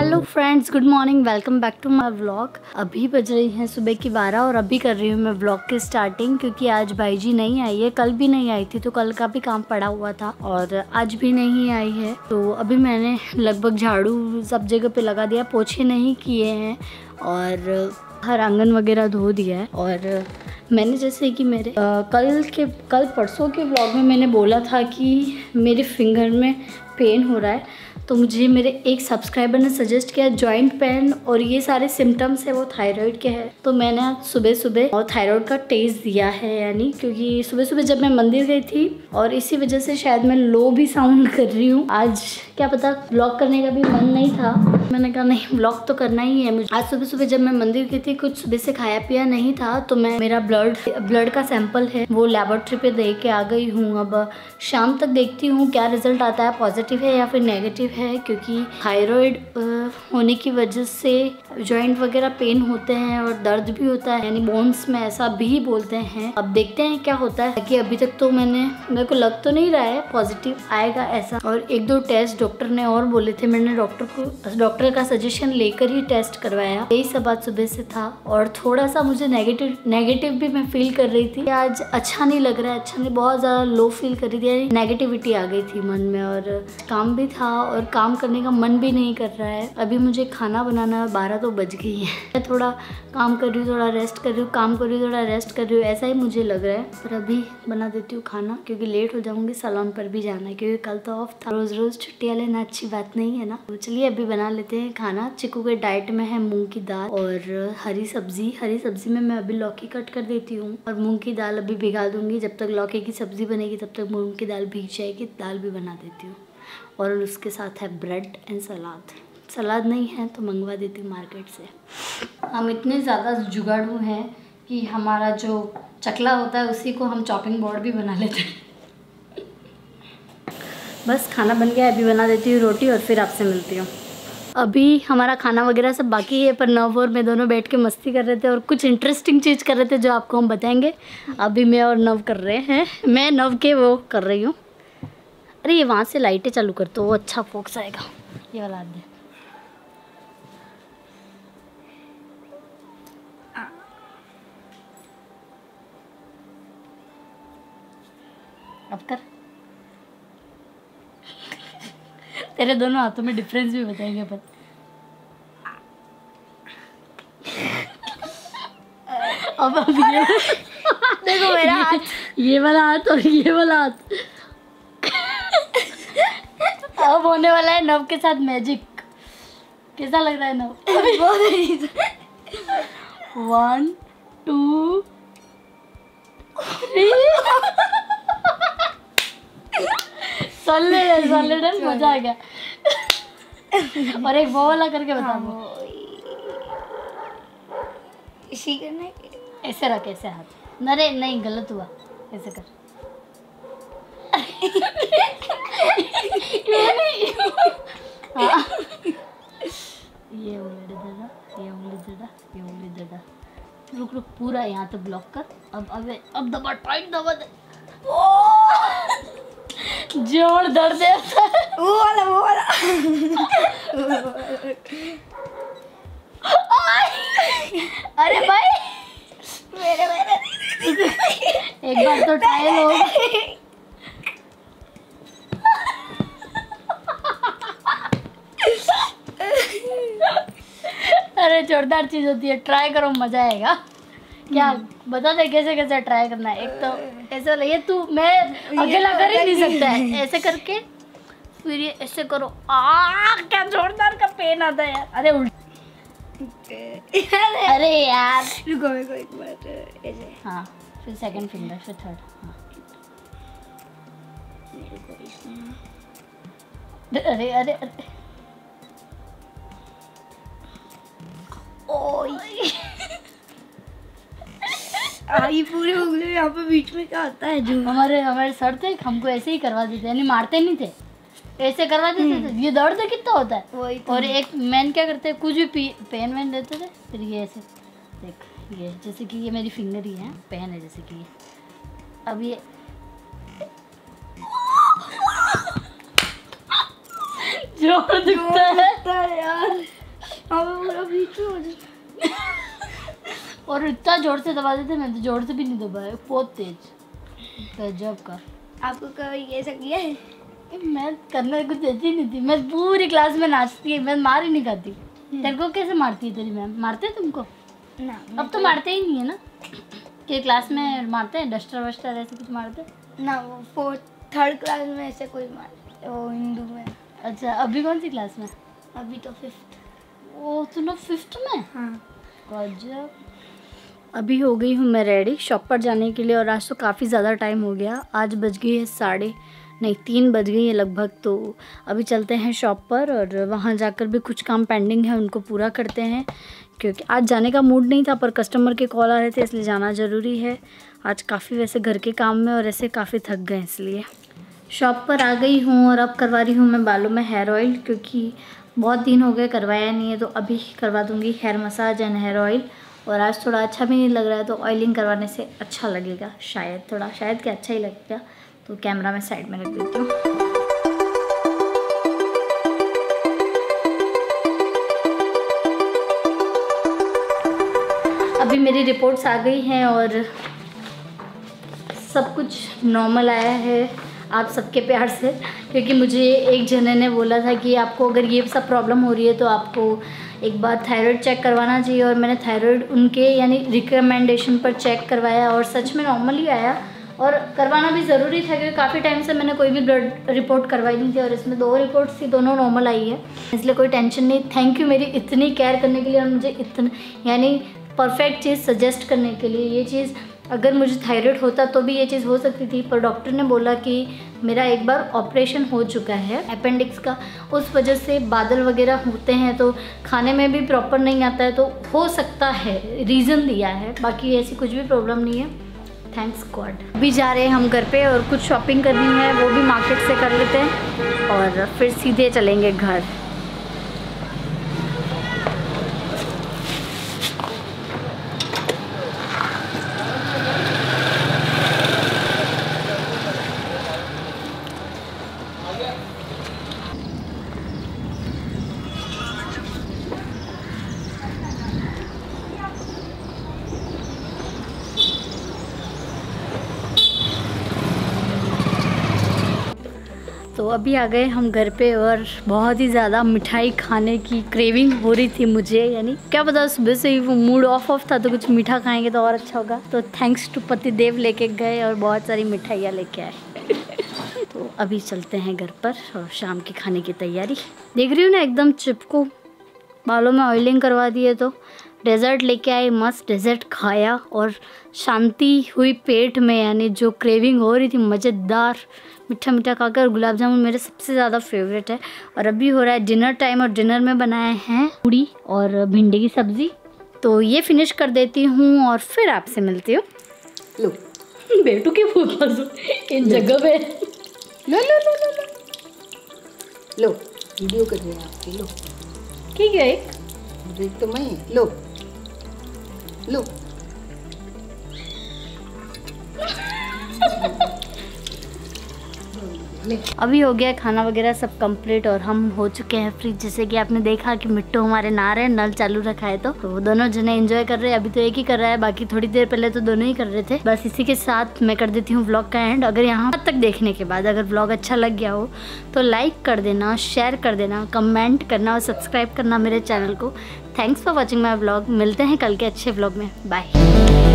Hello friends, good morning, welcome back to my vlog. अभी बज रही हैं सुबह की 12 और अभी कर रही हूँ मैं व्लॉग की स्टार्टिंग, क्योंकि आज भाई जी नहीं आई है। कल भी नहीं आई थी, तो कल का भी काम पड़ा हुआ था और आज भी नहीं आई है। तो अभी मैंने लगभग झाड़ू सब जगह पे लगा दिया, पोछे नहीं किए हैं और हर आंगन वगैरह धो दिया है। और मैंने जैसे कि मेरे कल परसों के व्लॉग में मैंने बोला था कि मेरे फिंगर में पेन हो रहा है, तो मुझे मेरे एक सब्सक्राइबर ने सजेस्ट किया जॉइंट पेन और ये सारे सिम्टम्स है वो थायराइड के हैं। तो मैंने आज सुबह सुबह और थायराइड का टेस्ट दिया है, यानी क्योंकि सुबह सुबह जब मैं मंदिर गई थी और इसी वजह से शायद मैं लो भी साउंड कर रही हूँ। आज क्या पता व्लॉग करने का भी मन नहीं था, मैंने कहा नहीं व्लॉग तो करना ही है मुझे। आज सुबह सुबह जब मैं मंदिर गई थी, कुछ सुबह से खाया पिया नहीं था, तो मैं मेरा ब्लड का सैंपल है वो लेबोरेटरी पे दे के आ गई हूँ। अब शाम तक देखती हूँ क्या रिजल्ट आता है, पॉजिटिव है या फिर नेगेटिव है, क्योंकि थायराइड होने की वजह से जॉइंट वगैरह पेन होते हैं और दर्द भी होता है, यानी बोन्स में ऐसा भी बोलते हैं। अब देखते हैं क्या होता है, कि अभी तक तो मेरे को लग तो नहीं रहा है पॉजिटिव आएगा ऐसा। और एक दो टेस्ट डॉक्टर ने और बोले थे, मैंने डॉक्टर का सजेशन लेकर ही टेस्ट करवाया। यही सब आज सुबह से था और थोड़ा सा मुझे नेगेटिव भी मैं फील कर रही थी, आज अच्छा नहीं लग रहा है, अच्छा नहीं, बहुत ज़्यादा लो फील कर रही थी, नेगेटिविटी आ गई थी मन में। और काम भी था और काम करने का मन भी नहीं कर रहा है। अभी मुझे खाना बनाना 12 तो बज गई है। मैं थोड़ा काम कर रही हूँ, थोड़ा रेस्ट कर रही हूँ, काम कर रही हूँ, थोड़ा रेस्ट कर रही हूँ, ऐसा ही मुझे लग रहा है। पर अभी बना देती हूँ खाना, क्योंकि लेट हो जाऊँगी, सैलून पर भी जाना है, क्योंकि कल तो ऑफ था। रोज़ रोज़ छुट्टियाँ लेना अच्छी बात नहीं है ना। तो चलिए अभी बना लेते हैं खाना। चिकू के डाइट में है मूँग की दाल और हरी सब्जी। हरी सब्जी में मैं अभी लौकी कट कर देती हूँ और मूँग की दाल अभी भिगा दूँगी। जब तक लौकी की सब्जी बनेगी तब तक मूँग की दाल भीग जाएगी, दाल भी बना देती हूँ। और उसके साथ है ब्रेड एंड सलाद। सलाद नहीं है तो मंगवा देती हूँ मार्केट से। हम इतने ज़्यादा जुगाड़ू हैं कि हमारा जो चकला होता है उसी को हम चॉपिंग बोर्ड भी बना लेते हैं। बस खाना बन गया, अभी बना देती हूँ रोटी और फिर आपसे मिलती हूँ। अभी हमारा खाना वगैरह सब बाकी है, पर नव और मैं दोनों बैठ के मस्ती कर रहे थे और कुछ इंटरेस्टिंग चीज़ कर रहे थे जो आपको हम बताएंगे। अभी मैं और नव कर रहे हैं, मैं नव के वो कर रही हूँ। अरे ये वहाँ से लाइटें चालू कर तो वो अच्छा फोकस आएगा, ये वाला दे। अब कर। तेरे दोनों हाथों में डिफरेंस भी बताएंगे अपन। अब ये देखो मेरा हाथ, ये वाला हाथ और ये वाला हाथ। अब होने वाला है नव के साथ मैजिक। कैसा लग रहा है नव? 1 2 3 सॉलिड है, मजा आ गया। और एक वो वाला करके बता दो। इसी करने ऐसे रख, ऐसे हाथ। अरे नहीं, गलत हुआ, ऐसे कर। ये उंगली दड़ा, ये उंगली दड़ा, ये उंगली दड़ा। रुक रुक, पूरा यहाँ तो ब्लॉक कर। अब दबा, टाइट दबा दे। जोर दर्द है। वो वाला अरे भाई मेरे एक बार तो ट्रायल हो। अरे जोरदार चीज होती है, ट्राई करो, मजा आएगा। क्या बता दे कैसे कैसे ट्राई करना है। एक तो ऐसा लगे तू, मैं अकेला कर ही नहीं सकता है, ऐसे करके फिर ये ऐसे करो। क्या जोरदार का पेन आता है यार। अरे अरे यार रुको, मेरे को एक बार ऐसे। हाँ, फिर सेकंड फिंगर, फिर थर्ड। हाँ अरे अरे अरे आई पूरे उंगली में। यहाँ पे बीच में क्या आता है जो हमारे सर थे, हमको ऐसे ही करवा देते, यानी मारते नहीं थे, ऐसे करवा देते थे। ये दर्द कितना होता है वही तो। और एक मैन क्या करते, कुछ भी पेन वैन देते थे, फिर ये ऐसे देख, ये जैसे कि ये मेरी फिंगर ही है, पेन है जैसे कि ये। अब ये जोर दिखता है यार, और इतना जोर से दबा देते, मैं तो जोर से भी नहीं दबाया, बहुत तेज गजब का। आपको कभी ये सब किया है? मैं करना कुछ देती नहीं थी, मैं पूरी क्लास में नाचती, मैं मार ही नहीं खाती। तेरे को कैसे मारती है तेरी मैम? मारते तुमको ना? अब तो मारते ही नहीं है ना कि क्लास में मारते हैं डस्टर वस्टर ऐसे कुछ मारते ना? वो फोर्थ थर्ड क्लास में ऐसे कोई मारते, वो हिंदू में। अच्छा अभी कौन सी क्लास में? अभी तो फिफ्थ। वो सुनो फिफ्थ में? हाँ। अभी हो गई हूँ मैं रेडी शॉप पर जाने के लिए, और आज तो काफ़ी ज़्यादा टाइम हो गया। आज बज गई है 3 बज गई है लगभग। तो अभी चलते हैं शॉप पर, और वहाँ जाकर भी कुछ काम पेंडिंग है उनको पूरा करते हैं, क्योंकि आज जाने का मूड नहीं था पर कस्टमर के कॉल आ रहे थे इसलिए जाना ज़रूरी है। आज काफ़ी वैसे घर के काम में और ऐसे काफ़ी थक गए, इसलिए शॉप पर आ गई हूँ। और अब करवा रही हूँ मैं बालों में हेयर ऑयल, क्योंकि बहुत दिन हो गए करवाया नहीं है, तो अभी करवा दूँगी hair massage and hair oil. और आज थोड़ा अच्छा भी नहीं लग रहा है तो ऑयलिंग करवाने से अच्छा लगेगा शायद, थोड़ा शायद क्या अच्छा ही लगेगा। तो कैमरा मैं साइड में रख देती हूँ। अभी मेरी रिपोर्ट्स आ गई हैं और सब कुछ नॉर्मल आया है आप सबके प्यार से, क्योंकि मुझे एक जने ने बोला था कि आपको अगर ये सब प्रॉब्लम हो रही है तो आपको एक बार थायराइड चेक करवाना चाहिए। और मैंने थायराइड उनके यानी रिकमेंडेशन पर चेक करवाया और सच में नॉर्मली आया, और करवाना भी ज़रूरी था क्योंकि काफ़ी टाइम से मैंने कोई भी ब्लड रिपोर्ट करवाई नहीं थी, और इसमें 2 रिपोर्ट्स थी, दोनों नॉर्मल आई है, इसलिए कोई टेंशन नहीं। थैंक यू मेरी इतनी केयर करने के लिए और मुझे इतना यानी परफेक्ट चीज़ सजेस्ट करने के लिए। ये चीज़ अगर मुझे थायराइड होता तो भी ये चीज़ हो सकती थी, पर डॉक्टर ने बोला कि मेरा एक बार ऑपरेशन हो चुका है अपेंडिक्स का, उस वजह से बादल वगैरह होते हैं तो खाने में भी प्रॉपर नहीं आता है, तो हो सकता है, रीज़न दिया है, बाकी ऐसी कुछ भी प्रॉब्लम नहीं है, थैंक्स गॉड। अभी जा रहे हैं हम घर पे और कुछ शॉपिंग करनी है, वो भी मार्केट से कर लेते हैं और फिर सीधे चलेंगे घर। तो अभी आ गए हम घर पे और बहुत ही ज़्यादा मिठाई खाने की क्रेविंग हो रही थी मुझे, यानी क्या पता सुबह से ही वो मूड ऑफ था, तो कुछ मीठा खाएंगे तो और अच्छा होगा। तो थैंक्स टू पतिदेव लेके गए और बहुत सारी मिठाइयाँ लेके आए। तो अभी चलते हैं घर पर और शाम के खाने की तैयारी। देख रही हूँ ना एकदम चिपकू, बालों में ऑयलिंग करवा दिए तो डेजर्ट लेके आए, मस्त डेजर्ट खाया और शांति हुई पेट में, यानी जो क्रेविंग हो रही थी मज़ेदार मीठा मीठा खाकर। गुलाब जामुन मेरे सबसे ज़्यादा फेवरेट है। और अभी हो रहा है डिनर टाइम, और डिनर में बनाए हैं पूड़ी और भिंडी की सब्ज़ी। तो ये फिनिश कर देती हूँ और फिर आपसे मिलती हूँ। लो बेटू के फूल इन जगह पे लो लो लो लो लो वीडियो कर रहे हैं आपकी। लो ठीक है, एक तो मैं लो लो अभी हो गया खाना वगैरह सब कंप्लीट और हम हो चुके हैं फ्री। जैसे कि आपने देखा कि मिट्टू हमारे नहा रहे, नल चालू रखा है तो वो दोनों जने एंजॉय कर रहे हैं। अभी तो एक ही कर रहा है, बाकी थोड़ी देर पहले तो दोनों ही कर रहे थे। बस इसी के साथ मैं कर देती हूँ व्लॉग का एंड। अगर यहाँ तक देखने के बाद अगर व्लॉग अच्छा लग गया हो तो लाइक कर देना, शेयर कर देना, कमेंट करना और सब्सक्राइब करना मेरे चैनल को। Thanks for watching my vlog. मिलते हैं कल के अच्छे व्लॉग में, बाय।